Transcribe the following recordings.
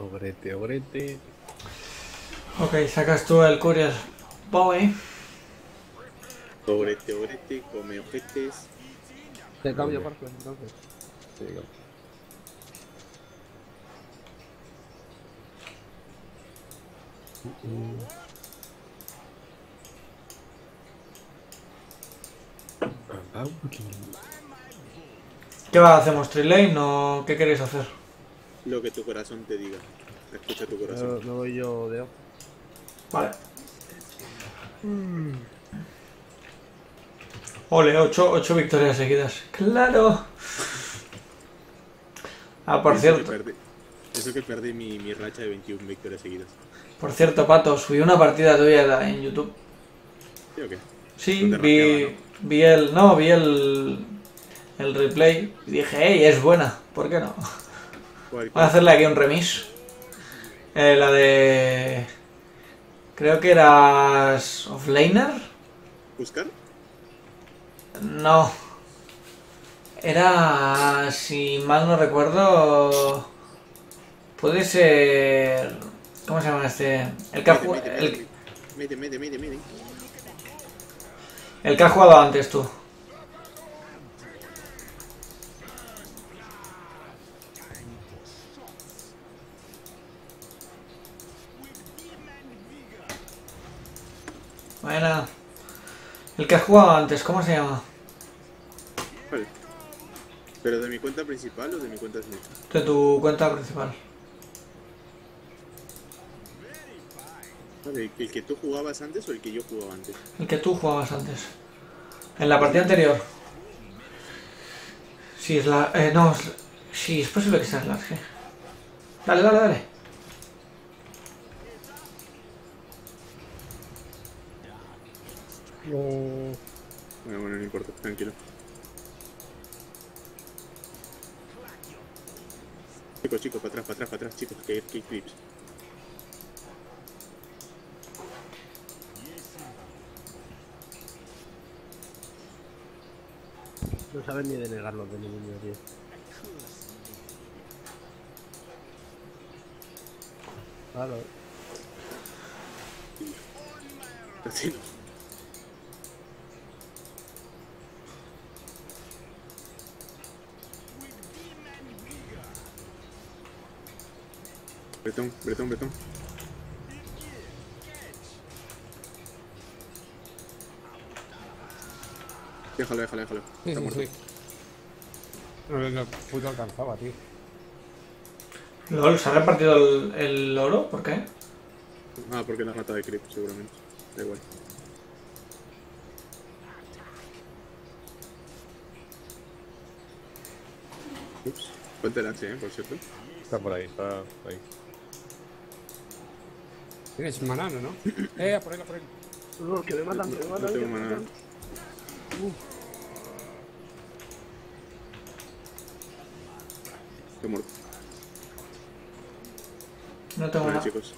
Ogrete, ogrete. Ok, sacas tú el courier. Voy. Ogrete, ogrete, come ojetes. Te cambio parque entonces. Sí, claro. ¿Qué va? ¿Hacemos trilane o qué queréis hacer? Lo que tu corazón te diga. Escucha tu corazón. Me voy yo de O. Vale. Ole, 8 victorias seguidas. ¡Claro! Ah, por cierto. Eso que perdí mi racha de 21 victorias seguidas. Por cierto, Pato, subí una partida tuya en YouTube. ¿Sí o qué? Sí, vi el replay y dije, hey, es buena, ¿por qué no? Voy a hacerle aquí un remix. La de... Creo que eras... ¿Offlaner? ¿Buscar? No. Era... Si mal no recuerdo... Puede ser... ¿Cómo se llama este? El que ha jugado... El que ha jugado antes tú. Bueno. El que ha jugado antes, ¿cómo se llama? Vale. ¿Pero de mi cuenta principal o de mi cuenta Smith? De tu cuenta principal. ¿El que tú jugabas antes o el que yo jugaba antes? El que tú jugabas antes. En la partida anterior. Si es la... no, si es posible que sea large. Dale, dale, dale. No. Bueno, no importa, tranquilo. Chicos, chicos, para atrás, chicos, que hay clips. No saben ni denegarlos de ninguno, tío. Claro. Así no. Bretón, bretón, bretón. Déjalo, déjalo, déjalo. Sí, está muerto. Sí, sí. No, puto alcanzaba, tío. ¿Lol, se ha repartido el oro? ¿Por qué? Ah, porque la rata de creep, seguramente. Da igual. Ups. Ponte el H, por cierto. Está por ahí, está ahí. Tienes maná, ¿no? Por ahí, por ahí. No, que me matan, que me matan. No tengo maná. Estoy muerto. No tengo nada, chicos.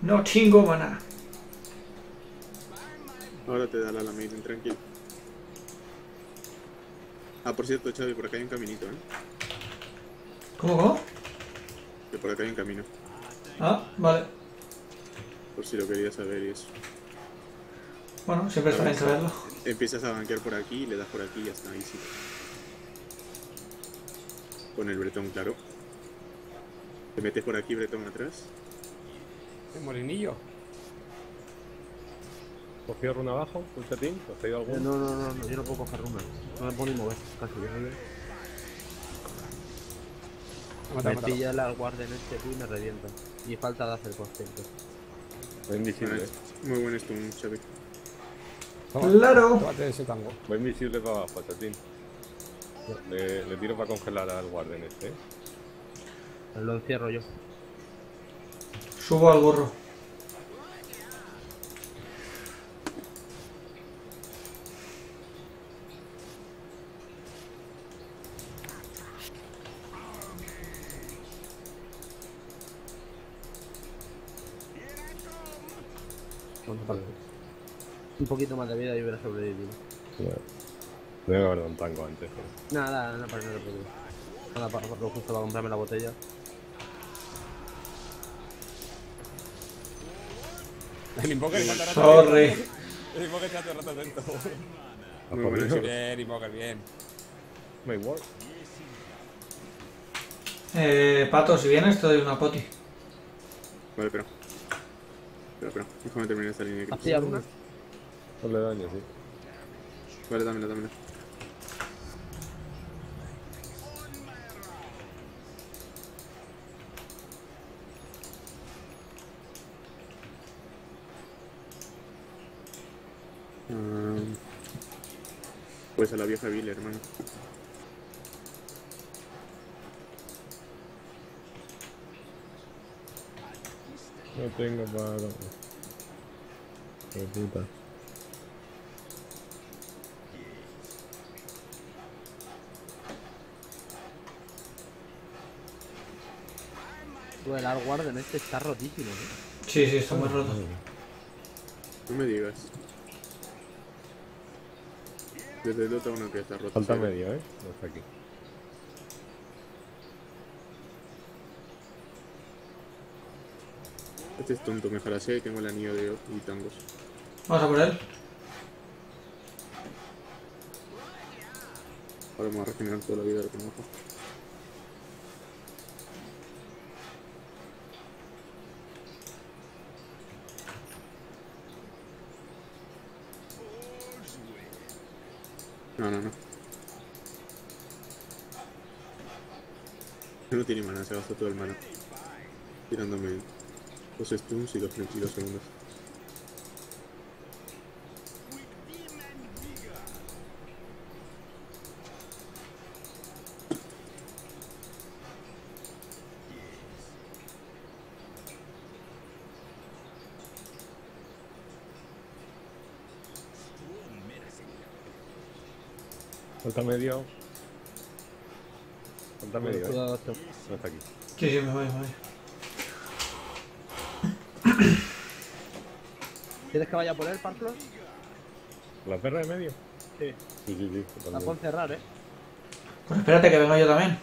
No chingo maná. Ahora te da la maiden, tranquilo. Ah, por cierto, Xavi, por acá hay un caminito, ¿eh? ¿Cómo, cómo? Que por acá hay un camino. Ah, vale. Por si lo querías saber y eso. Bueno, siempre está bien saberlo. Empiezas a banquear por aquí, y le das por aquí y hasta ahí sí. Con el bretón, claro. Te metes por aquí, bretón atrás. ¿El morenillo? ¿Cogió runa abajo? ¿Un chatín? ¿Has traído alguno? No, yo no puedo coger runa. No me puedo ni mover, casi. Me pilla la guardia en este aquí y me revienta. Y falta de hacer consciente. Buen visible. Muy buen stun, Xavi. ¡Claro! Tómate ese tango. Buen visible para abajo, chatín. Le tiro para congelar al guardia en este. Lo encierro yo. Subo al gorro. un poquito más de vida y hubiera sobrevivido. No debe haber dado un tango antes. Nada, no, para no repetir. Nada, para justo para comprarme la botella. El Invoker está todo el rato atento. El Invoker está todo el rato atento. Bien, Invoker, bien. My word. Pato, si vienes te doy una poti. Vale, pero. Espera, déjame terminar esta línea. ¿Hacía alguna? No le daño, sí. Vale, dámela. Pues a la vieja Bill, hermano. No tengo para... Qué puta. El Guardian este está rotísimo, ¿eh? Sí, está muy roto. No me digas. Desde el otro uno que está roto. Falta medio, ¿eh? No está aquí. Este es tonto, me jarasea y tengo el anillo de y tangos. Vamos a por él. Ahora vamos a regenerar toda la vida del conejo. No. No tiene mana, se gasta todo el mana. Tirándome los stuns y los 32 segundos. Falta medio. No está aquí. Sí, me voy. ¿Quieres que vaya por él, Parclos? ¿La perra de medio? Sí. La puedo cerrar, eh. Pues espérate que vengo yo también.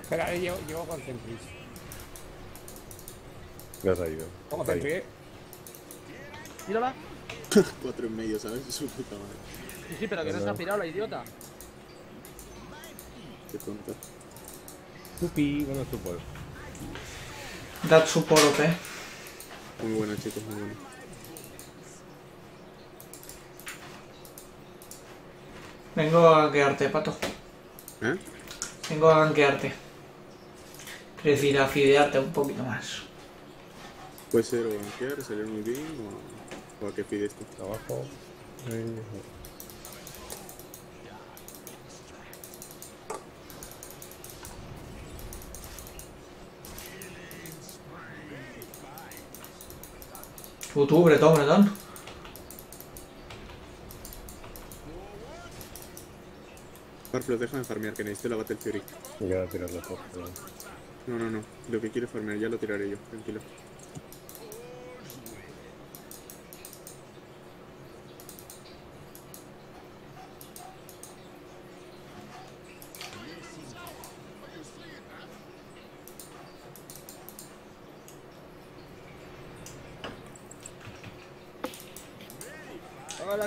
Espera, llevo con Templis. Has ido. ¿Cómo te pegué? Mírala. 4 en medio, ¿sabes? Su puta madre. Sí, pero que no se ha pirado la idiota. Qué tonta. Upi, bueno, support. That support, ¿eh? Muy bueno, chicos, muy bueno. Vengo a ganquearte, Pato. ¿Eh? Vengo a ganquearte. Quiero decir, a fidearte un poquito más. Puede ser o banquear, salir muy bien o a que pides tu trabajo. Tú, Bretón. Parflos, déjame farmear, que necesito la Battle Fury. Voy a tirar la copa. No. Lo que quiero farmear ya lo tiraré yo, tranquilo.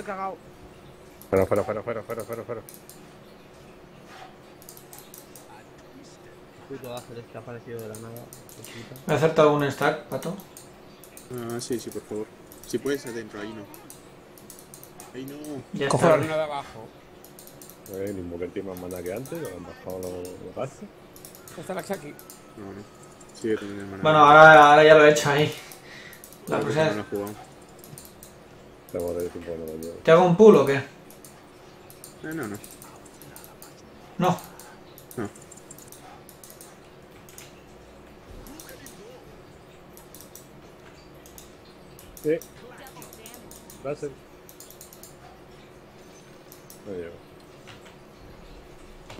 Cagao. Fuera. Puto Acer, es que ha aparecido de la nada. ¿Me ha acertado un stack, Pato? Sí, por favor. Si puedes adentro, ahí no. Ahí no. Ya cojo la luna de abajo. El Invoker tiene más mana que antes, o han bajado los gastos. Está la Xaki. No. Sigue teniendo mana. Bueno, ahora ya lo he hecho ahí. La cosa es... ¿Te hago un pull o qué? No. Sí. Va a ser. No llego.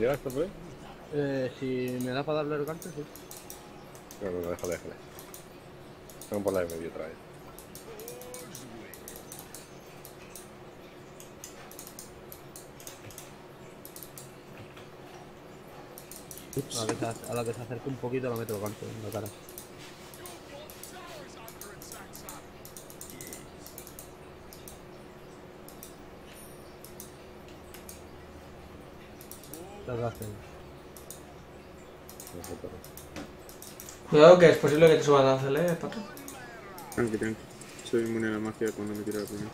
¿Llegas, por favor? Si me da para darle el gancho, sí. No, no, no, déjale, déjale. Vamos por la de medio otra vez. Ups. A la que se acerque un poquito lo meto el gancho en la cara. Cuidado que es posible que te suba a hacerle, pato. Tranqui, tranqui. Soy inmune a la magia cuando me tiro la primera.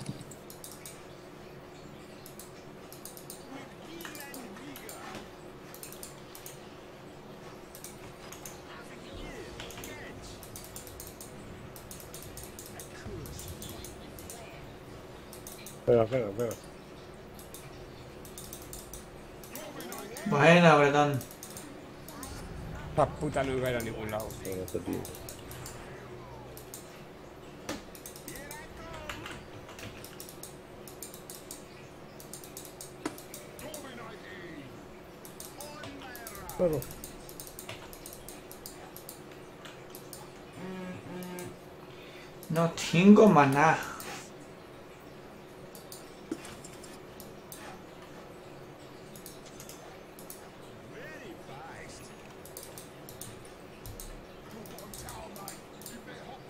Espera, espera, espera. Buena, Bretón. Esta puta no iba a ir a ningún lado. Pero este tío. Claro. No tengo maná.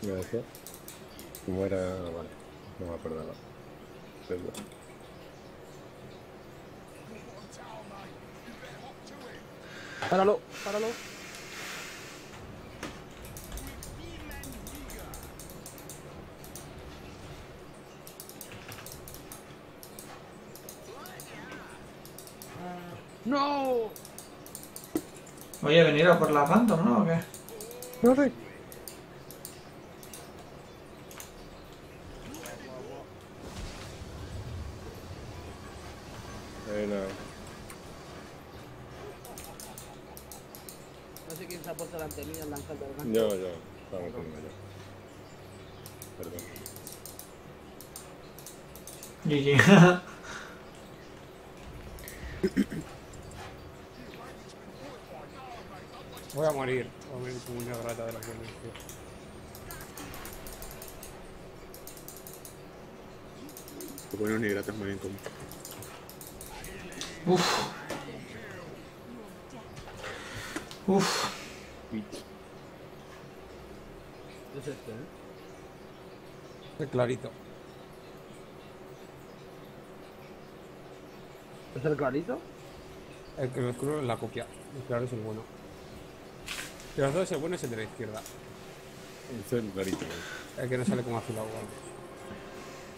Gracias. Como era... Vale. No me acuerdo nada. Pero... ¡Páralo! ¡Páralo! ¡No! Oye, ¿venir por la Phantom, no? ¿O qué? No sé. Yo, yo, estamos con ello. Perdón. GG. Voy a morir. Voy a morir como una rata de la que me hice. Porque bueno, ni gratas muy bien como. Uff. Uff. Es este, ¿eh? Es clarito. ¿Es el clarito? El que el cruz es la copia. El claro es el bueno. De los dos es el bueno, es el de la izquierda. Este es el clarito, ¿eh? El que no sale como afilado.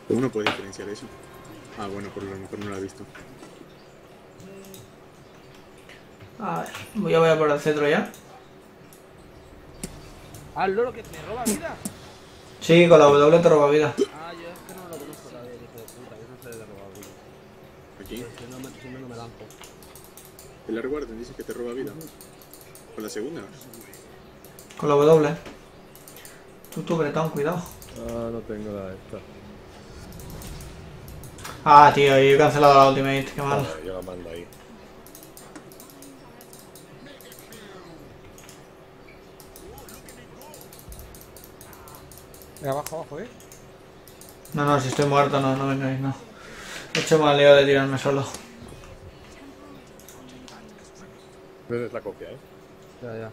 ¿Cómo no puede diferenciar eso? Ah, bueno, por lo mejor no lo ha visto. A ver, voy a por el centro ya. Ah, el loro que te roba vida. Sí, con la W te roba vida. Ah, yo es que no lo conozco la vida, hijo de puta, yo no sé de robar vida. ¿Aquí? Si no, no me lanzo. ¿El la reguarden? Dice que te roba vida. ¿Con la segunda? Con la W. Tú, Bretón, cuidado. Ah, no tengo la de esta. Ah, tío, yo he cancelado la ultimate, qué mal. Ah, yo la mando ahí. Abajo, abajo, ¿eh? No, no, si estoy muerto, no, no vengáis, no. He hecho mal lío de tirarme solo. Esa es la copia, ¿eh? Ya, ya.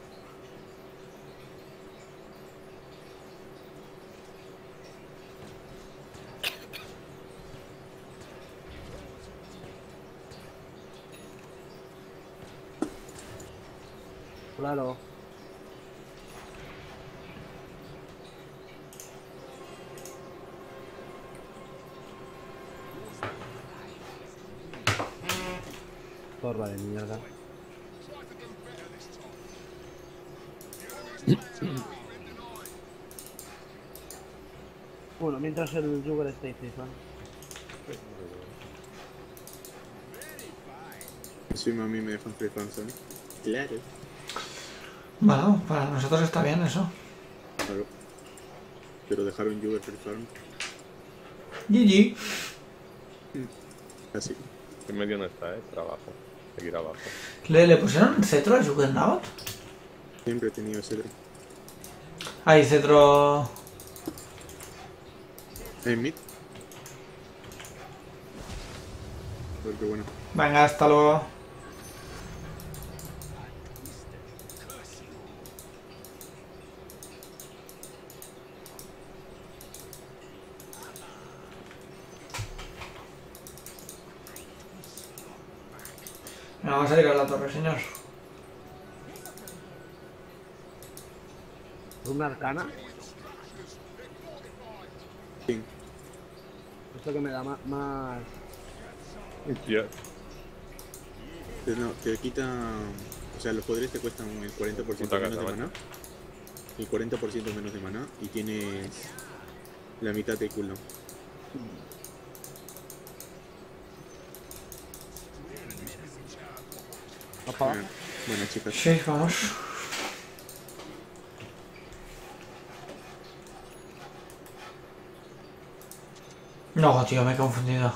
Claro. Zorra de mierda. Bueno, mientras el Jugger está ahí, ¿vale? Encima a mí me dejan free fans, ¿eh? Claro. Bueno, para nosotros está bien eso. Claro. Pero dejar un Jugger free farm. GG. Así. En medio no está, ¿eh? Trabajo. Aquí abajo. ¿Le pusieron cetro a Juggernaut? Siempre he tenido cetro. Hay cetro... ¿En mid? Porque bueno. Venga, hasta luego. Me vamos a tirar a la torre, señor. ¿Una arcana? Sí. Esto que me da más... Ya. Pero no, te quita... O sea, los poderes te cuestan el 40% menos de maná. El 40% menos de maná. Y tienes... La mitad de culo. Bueno, chicas. Sí, vamos. No, tío, me he confundido.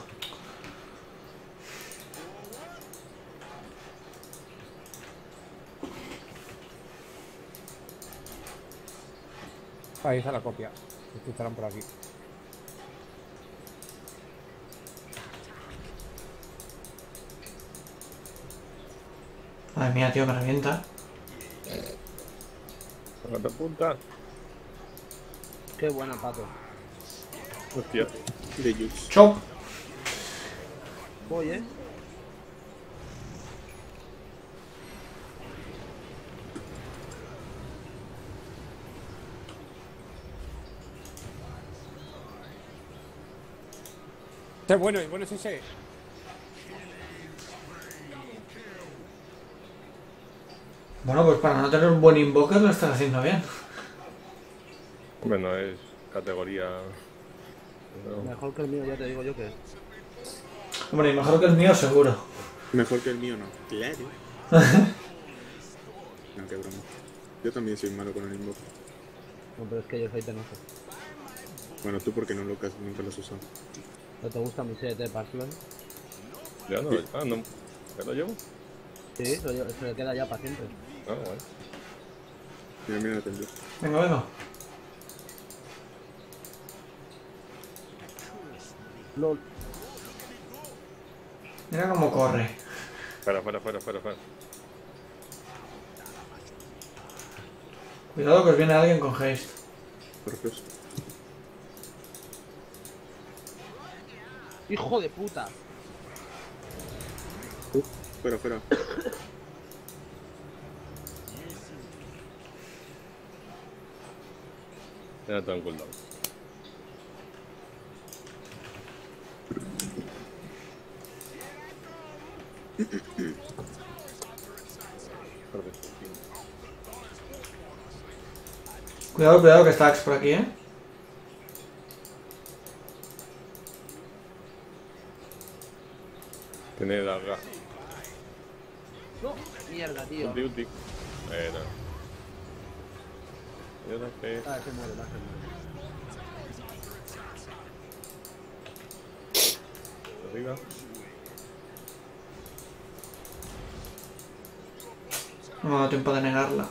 Ahí está la copia. Estarán por aquí. Madre mía, tío, me revienta. ¿Para la punta? Qué buena, pato. Hostia. De Jux. Chop. Voy, Está bueno, y bueno es ese. Bueno, pues para no tener un buen invoker lo estás haciendo bien. Bueno, es categoría... No. Mejor que el mío, ya te digo yo que... Hombre, mejor que el mío seguro. Mejor que el mío no, claro. No, qué broma. Yo también soy malo con el invoker. No, pero es que yo soy tenoso. Bueno, tú porque no lo has, nunca lo has usado. ¿No te gusta mi set de Parsley? Ya no, ah, no. ¿Ya lo llevo? Sí, se le queda ya para siempre. Ah, bueno. Mira, mira, atendí. Venga, venga. LOL. Mira cómo corre. Fuera. Cuidado que os viene alguien con haste. Perfecto. ¡Hijo de puta! Fuera. Era tan cool. Cuidado que está Axe por aquí, Tiene larga. No, mierda, tío. Uti. Bueno. Yo no sé. Ah, se muere. Arriba. No me ha dado tiempo de negarla.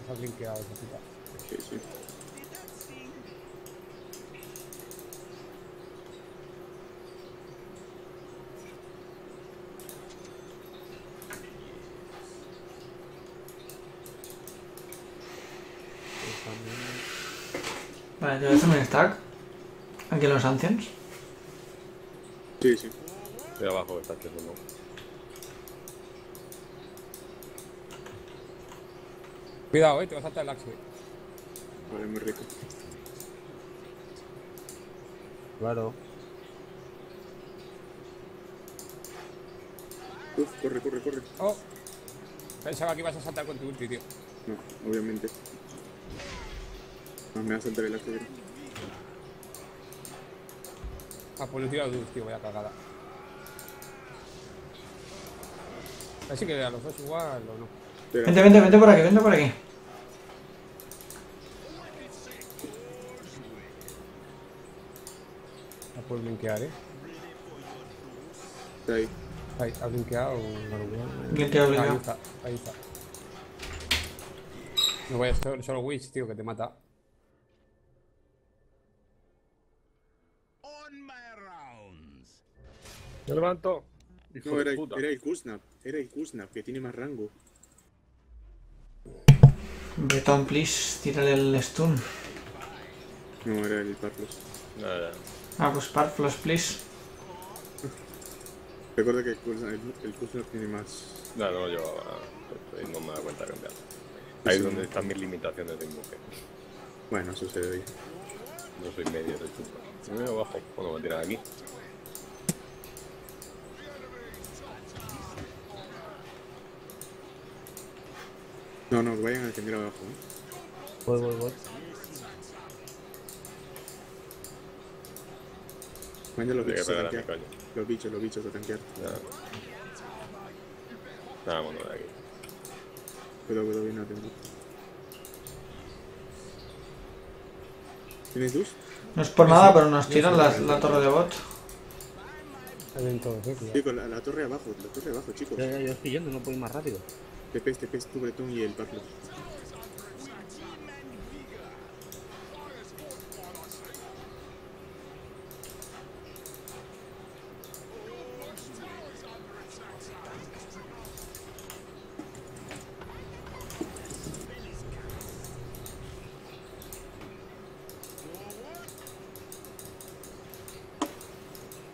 Está blinqueado esa cita. Sí. Vale, yo voy a hacer un stack. Aquí en los Ancients. Sí. De abajo está que no. Cuidado, te vas a saltar el Axe. Vale, muy rico. Claro. Uf, corre. Oh. Pensaba que ibas a saltar con tu ulti, tío. No, obviamente. Me va a saltar el Axe. Ah, pues le tiro al dos, tío, voy a cagada. Así que a los dos igual o no. Vente por aquí, La puedo blinkear, está ahí. ¿Ha blinkeado o no? Blinkeado. Ahí está. No vayas solo Witch, tío, que te mata. Yo levanto. No, era el Kuznap. Era el Kuznap, que tiene más rango. Breton, please, tírale el stun. No, era el Parflos. Ah, pues Parflos, please. Recuerda que el Kuznap tiene más... No, yo no me da cuenta de cambiar. Ahí es donde están mis limitaciones de invoker. Bueno, eso se ve. No soy medio de chupa. Si me voy abajo, bueno, me tiran aquí. No, vayan al que mira abajo. Voy. Manda los bichos a tanquear. Los bichos a tanquear. Nada, bueno, de aquí. Cuidado, bien, no tengo. ¿Tienes luz? No es por nada, pero nos tiran la torre de bot. Sí, con la torre abajo, chicos. Yo estoy yendo, no puedo ir más rápido. Te pes, tu Bretón y el Parflos.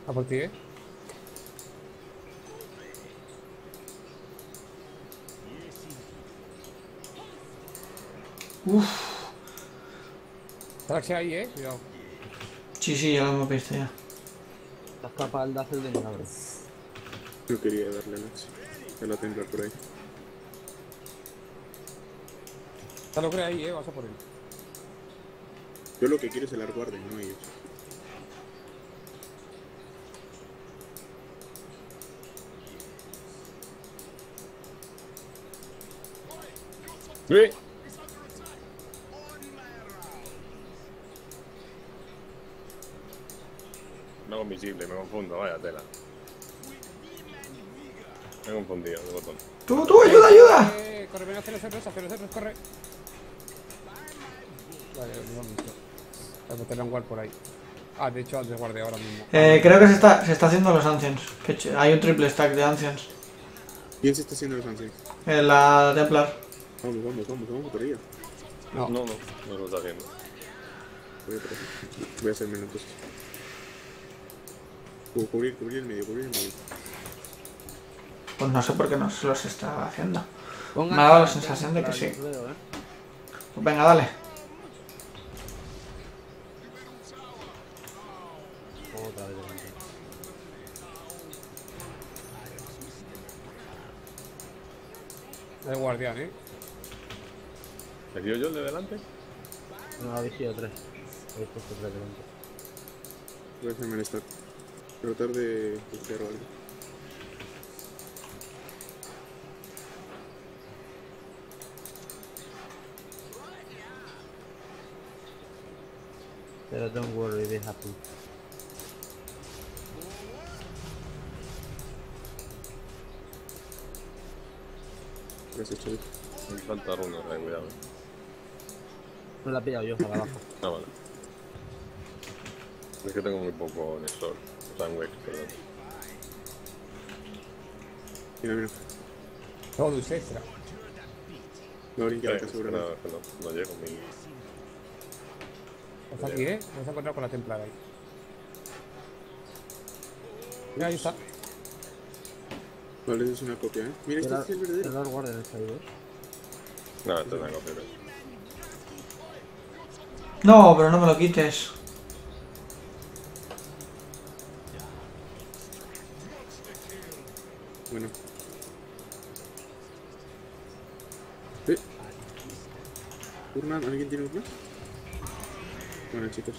¿A por ti, eh? Uff. Traxe ahí, cuidado. Sí, ya lo hemos visto ya. Estás capaz de hacer de milagro. Yo quería darle noche. Se la tendrá por ahí. Está lo que ahí, vas a por él. Yo lo que quiero es el guarden, no ellos. ¡Sí! Invisible, me confundo, vaya tela. Me he confundido el botón. ¡Tú! ¡Ayuda! Corre, ven a hacer los corre. Vale, lo mucho. Hay que tener un guard por ahí. Ah, de hecho, al desguarde ahora mismo. Creo que se está haciendo los Ancients. Hay un triple stack de Ancients. ¿Quién se está haciendo los Ancients? La Templar. Vamos por ella. No lo está haciendo. Voy a hacer menos cosas. Cubrir el medio. Pues no sé por qué no se los está haciendo. Me ha dado la sensación de que sí. Pues venga, dale. El guardián, ¿eh? ¿Le dio yo el de delante? No, habéis sido tres. Habéis puesto tres delante. Voy a hacerme el start. Tratar de buscar algo. Pero don't worry, be happy. Gracias, Chuy. Me falta runa, cuidado. No la he pillado yo, para abajo. Ah, vale. Es que tengo muy poco en el sol. Sandwich, perdón. Mira. No, luz extra. No brinca, te aseguro. No llego, mi. Está aquí, ¿eh? Me vas a encontrar con la templada ahí. Mira, ahí está. Vale, eso es una copia, ¿eh? Mira, este es el verdadero. No lo guarden esta ahí, ¿eh? No, esto es una copia, pero... No, pero no me lo quites. Bueno. ¿Sí? ¿Urna? ¿Alguien tiene urna? Bueno, chicos.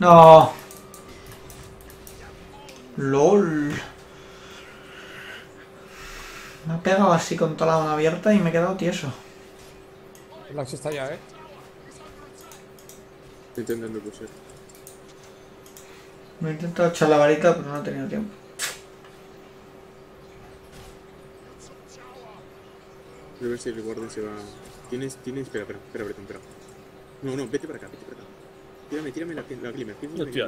No. LOL. Me he pegado así con toda la mano abierta y me he quedado tieso. El axe está ya, ¿eh? Estoy intentando pulsar. Me he intentado echar la varita, pero no he tenido tiempo. Voy a ver si el guardia se va... Tienes... Espera, Bretón, espera. No, vete para acá. Tírame la clima. Hostia.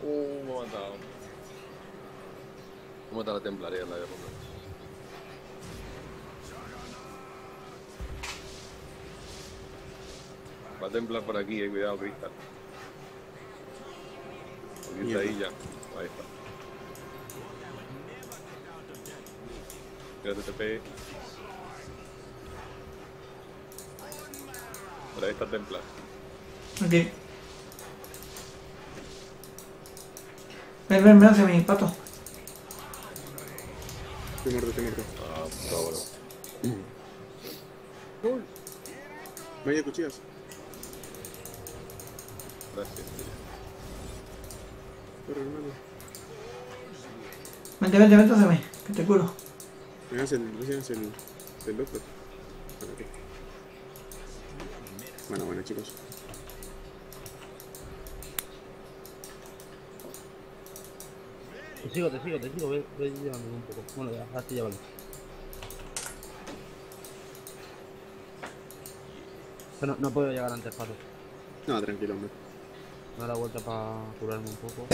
Me ha matado. Me ha matado la templaria en la guerra. Va a templar por aquí, cuidado, Cristal. Aquí está ahí ya. Ahí está. Cuidado, TP. Por ahí está templar. Ok. Ven, hacia mi pato. Te muerto. Ah, cabrón. Bueno. No hay cuchillas. Gracias, tío. Corre, hermano. Vente hacia mí, que te curo. Me haces el doctor. Okay. Bueno, chicos. Te sigo, voy llevando un poco. Bueno, ya, hasta ya vale. Pero no puedo llegar antes, Pato. No, tranquilo, hombre. Me da la vuelta para curarme un poco.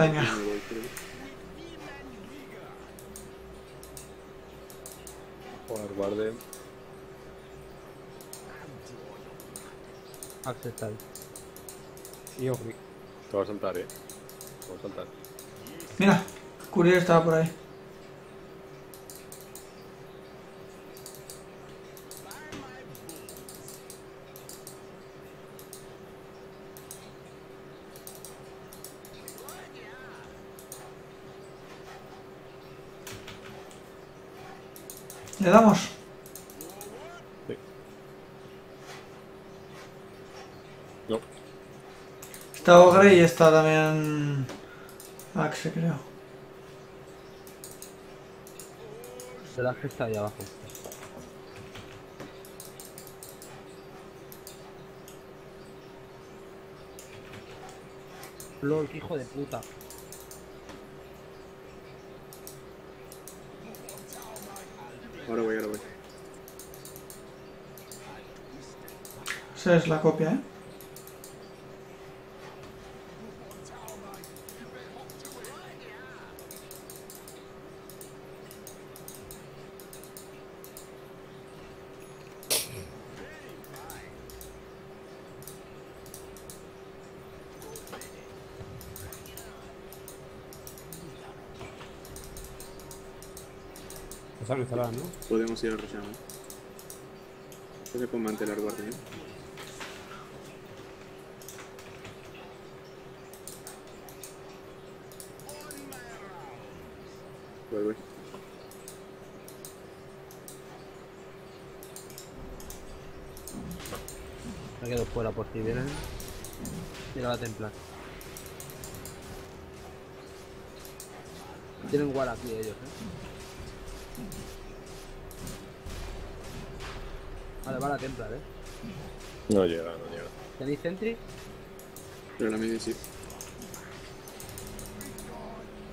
Venga. Joder, guarde. Aceptar. Y ojo. Te vas a saltar, Te vas a saltar. Mira, Courier estaba por ahí. ¿Le damos? Sí. No. Está Ogre y está también... Axe, creo. Será que está ahí abajo. LOL, hijo de puta. Ahora voy. Esa es la copia, ¿eh? Instalar, ¿no? Podemos ir a rellenar. No se puede mantener guardia. Voy. Me quedo fuera por si vienen. Tira la templar. Tienen guarda aquí ellos, Vale, va a templar, No llega. ¿Tenéis sentry? Pero la media sí.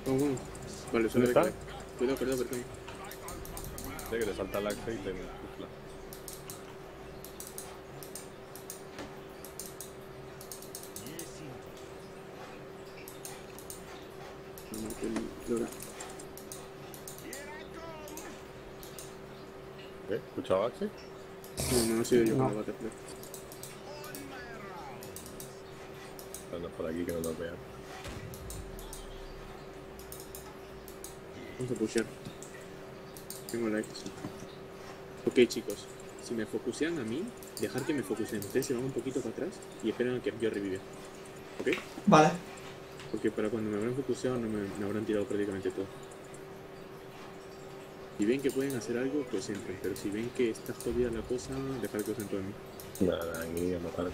Vamos. Vale, solo está. Cuidado. Sé que le salta el axe y te mezcla. ¿Qué? ¿Escuchaba axe? No, sí, yo no. Vamos por aquí que no nos vean. Vamos a pushear. Tengo la X. Ok, chicos. Si me focusean a mí, dejar que me focusen. Ustedes se van un poquito para atrás y esperan a que yo reviva. ¿Ok? Vale. Porque para cuando me habrán focuseado me habrán tirado prácticamente todo. Si ven que pueden hacer algo, pues entren, pero si ven que está jodida la cosa, dejar que os entren a mí. Nada, ni a matar.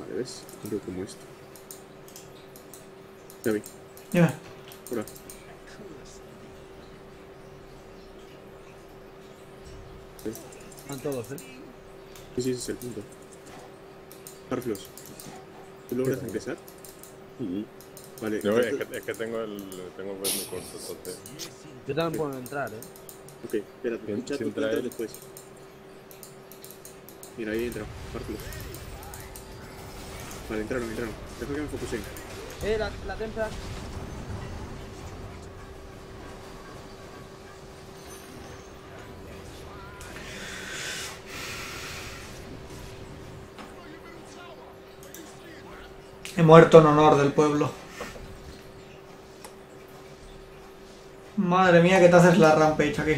Vale, ¿ves? Algo como esto. Ya vi. Ya. Hola. Están todos, ¿eh? Sí, ese es el punto. Garfios, ¿tú logras ingresar? Sí. Vale. No, es que tengo el... tengo pues mi corto, entonces... Yo también puedo entrar, ¿eh? Ok, espérate, escucha tus pintas después. Mira, ahí entra, pártelo. Vale, entraron. Deja que me focuseen. La templa. He muerto en honor del pueblo. Madre mía, que te haces la rampage aquí.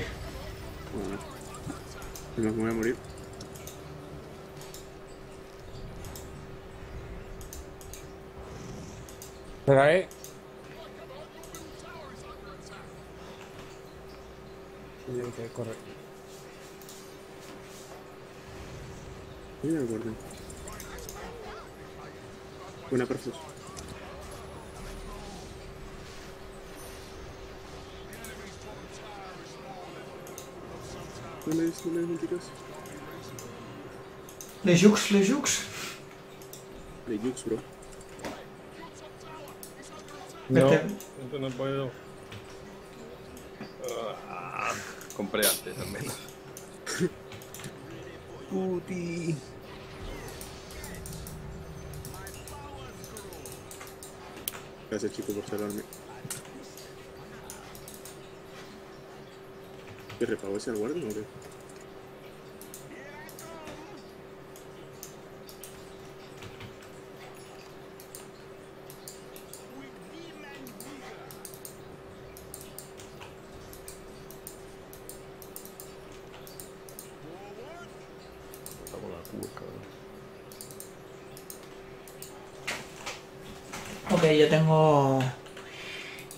Bueno, me voy a morir. Espera, corre. Mira el guardián. Buena, perfecto. No le des multicas. Le jux, bro. No, esto no puedo. Compré antes al menos. Puti. Gracias, chico, por salvarme. ¿Te repago ese al guardia o qué? Ok, yo tengo...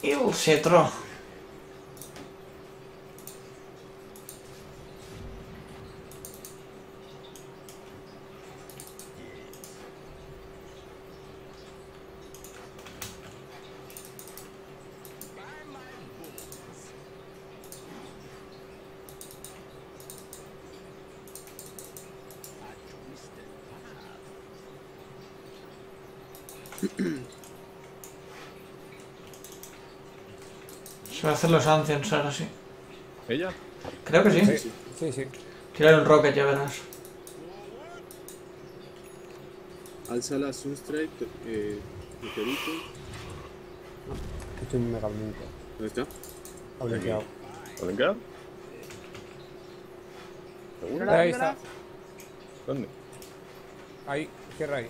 el cetro. Se va a hacer los ancients ahora, sí. ¿Ella? Creo que sí. Sí. Tirar un rocket, ya verás. Alza la Sunstrike, meteorito. Estoy mega blanco. ¿Dónde está? Ha blanqueado. ¿Ha blanqueado? ¿Seguro? Ahí está. ¿Dónde? Ahí, izquierda ahí.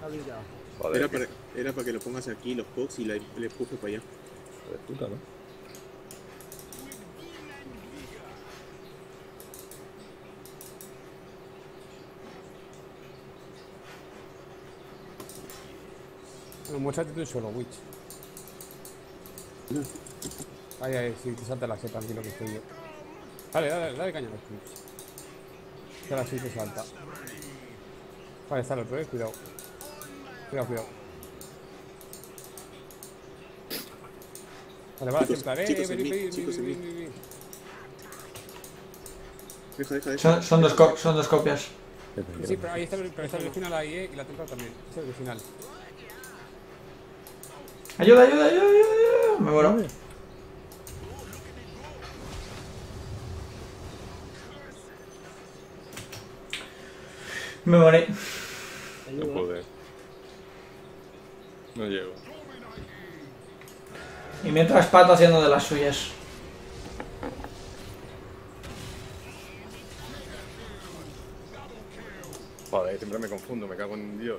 Ha blanqueado. Era para que lo pongas aquí, los cogs, y le puse para allá. De puta, ¿no? Bueno, muéstrate tú solo, Witch. Ay, si te salta la seta, tranquilo que estoy yo. Dale caña a los Witch. Ahora sí te salta. Vale, está el otro, cuidado. Cuidado. Vale, va a aceptar, vení. Deja. Son dos copias. Sí, pero ahí está el original ahí, y la temporada también. Es el original. Ayuda. Me muero. Me morí. No puedo. No llego. Y mientras Pato haciendo de las suyas. Joder, siempre me confundo, me cago en Dios.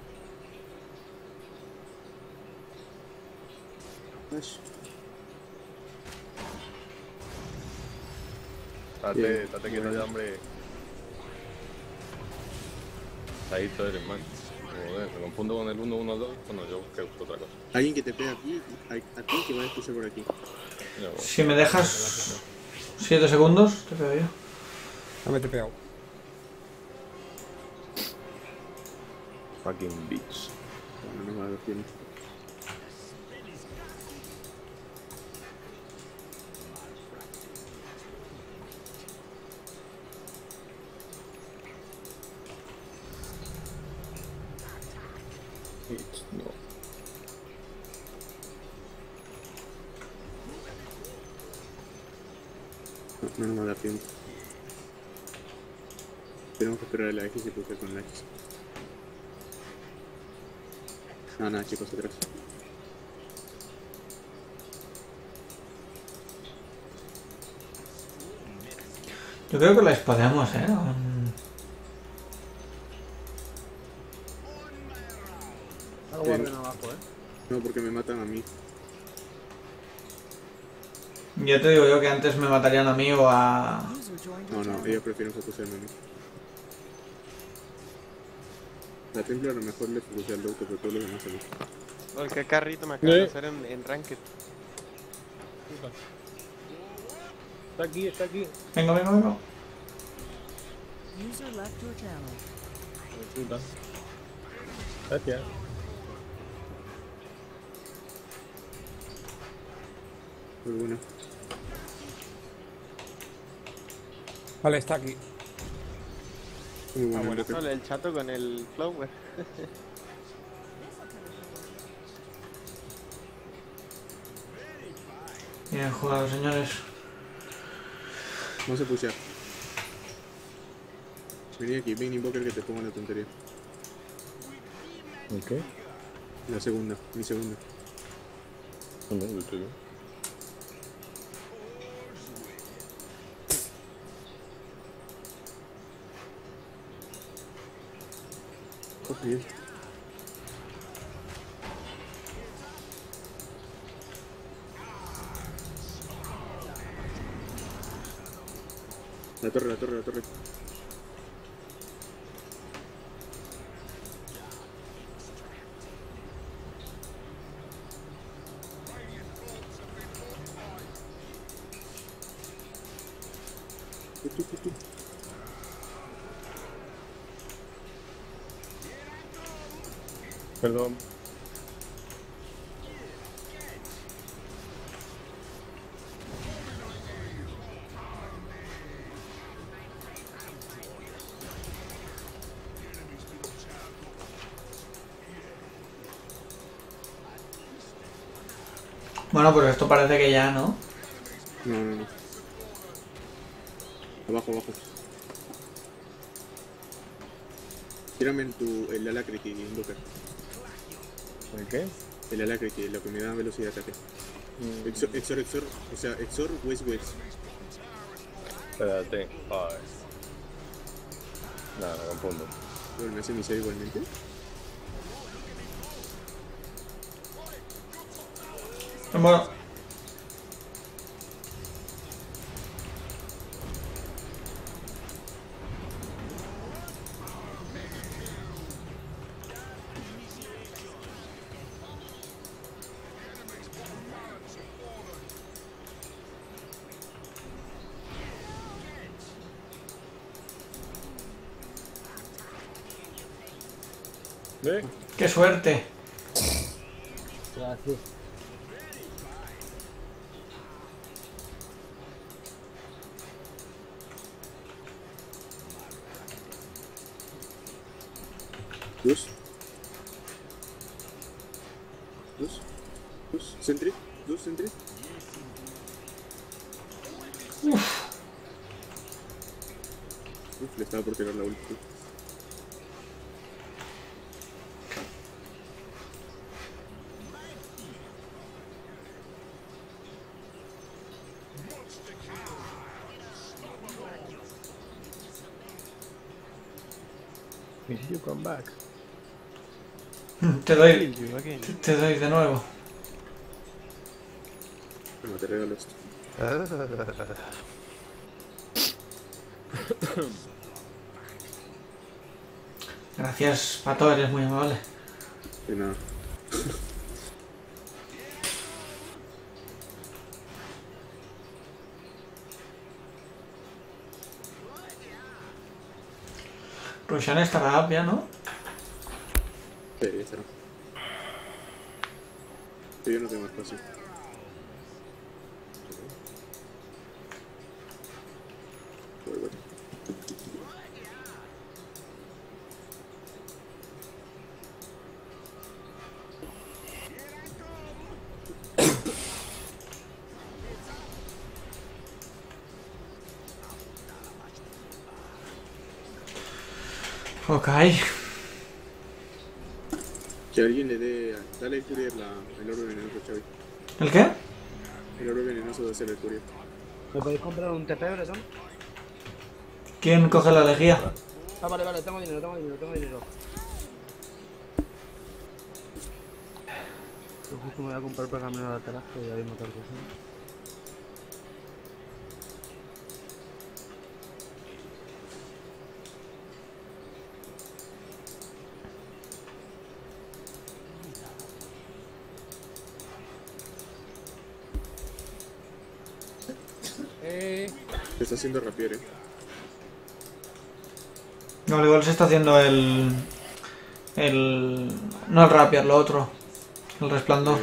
Date quieto ya, hombre. Ahí todo eres, man. Joder, me confundo con el 1-1-2, bueno, yo busco otra cosa. Alguien que te pegue aquí, aquí que va a escuchar por aquí. Si me dejas 7 segundos, te pego yo. Dame, te pego. Fucking bitch. Bueno, no me lo tiene. Menos mal da tiempo. Tenemos que esperar a la X y puse con la X. Ah, nada, chicos, atrás. Yo creo que la espadeamos, ¿eh? Algo va bien abajo, ¿eh? No, porque me matan a mí. Yo te digo yo que antes me matarían a mí o a... No, no, ellos prefieren focusarme a mí. La Templar a lo mejor le focusé al Doctor, pero todo lo demás salió. Bueno, qué carrito me acaba de hacer en Ranked. Está aquí, está aquí. Venga, venga, venga. Gracias. Muy bueno. Vale, está aquí. Muy bueno. Ah, bueno, el chato con el flower. Bien jugado, señores. Vamos a pushar. Vení aquí, ven Invoker que te pongo la tontería. ¿El qué? La segunda, mi segunda. ¿Dónde es el tuyo? Coge esto. La torre, la torre, la torre. Tú. Perdón. Bueno, pues esto parece que ya, ¿no? No. Abajo, abajo. Tírame el alacrity, Invoker. ¿El qué? El alacrity, lo que me da velocidad de ataque. Exor. O sea, exor, west. Espérate. Nada, me confundo. Bueno, me hace misión igualmente. Bueno. ¡Qué suerte! Gracias. Dos, sentry, dos, sentry. Uf, le estaba por tirar la ulti. You come back. Te doy de nuevo. No te regalo esto. Gracias, Pato, eres muy amable. De nada. Roshan estará apia, ¿no? Sí, estará. Yo no tengo espacio. Ok. Que alguien le dé... Dale el courier el oro venenoso, Chavi. ¿El qué? El oro venenoso de ser el courier. ¿Me podéis comprar un TP, Bresón? ¿Quién coge la lejía? Ah, vale, vale, tengo dinero. Yo justo me voy a comprar pergamino de atrás, que ya mismo tarde, ¿sí? Se está haciendo rapier, eh. No, igual se está haciendo el... No el rapier, lo otro. El resplandor.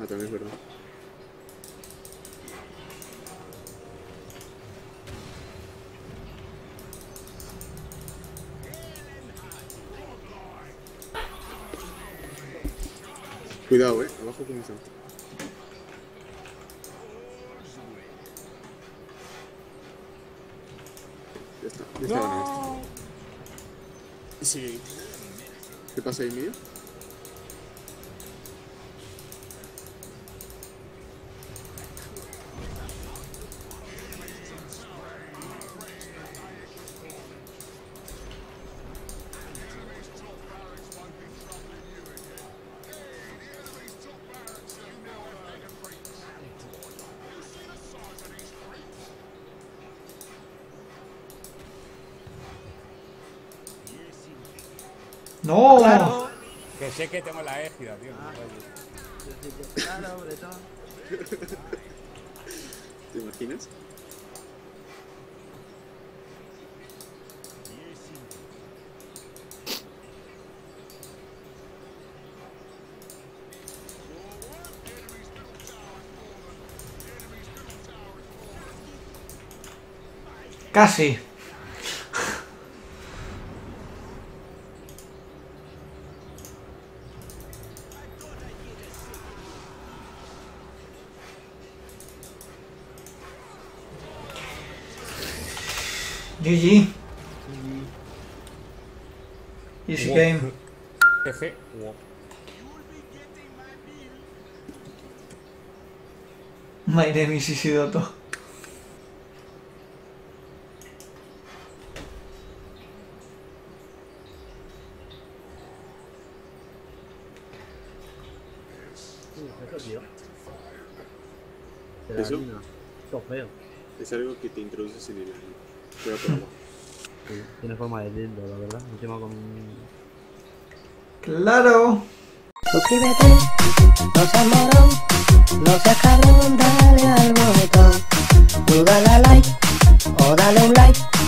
Ah, también es verdad. Cuidado, abajo comienza. No. Sí. ¿Qué pasa ahí, mío? ¡No! Claro. Que sé que tengo la égida, tío. Ah, no, claro, Bretón. ¿Te imaginas? Casi. GG. Easy game. F. My name is Easy Doto. ¿Eso? Es algo que te introduces en el año. Sí, tiene forma de dildo, la verdad. Encima con... ¡Claro! Suscríbete, no seas morón, no seas cabrón, dale al botón. Tú dale a like, o dale un like.